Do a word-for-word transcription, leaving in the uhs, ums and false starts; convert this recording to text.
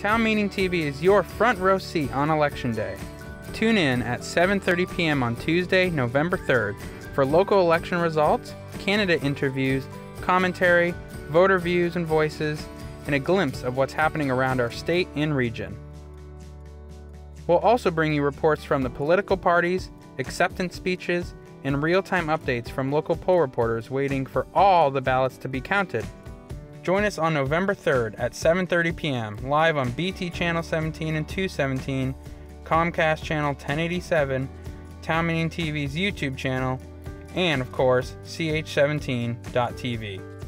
Town Meeting T V is your front row seat on Election Day. Tune in at seven thirty p m on Tuesday, November third for local election results, candidate interviews, commentary, voter views and voices, and a glimpse of what's happening around our state and region. We'll also bring you reports from the political parties, acceptance speeches, and real-time updates from local poll reporters waiting for all the ballots to be counted. Join us on November third at seven thirty p m live on B T Channel seventeen and two seventeen, Comcast Channel ten eighty-seven, Town Meeting T V's YouTube channel, and of course, c h seventeen dot t v.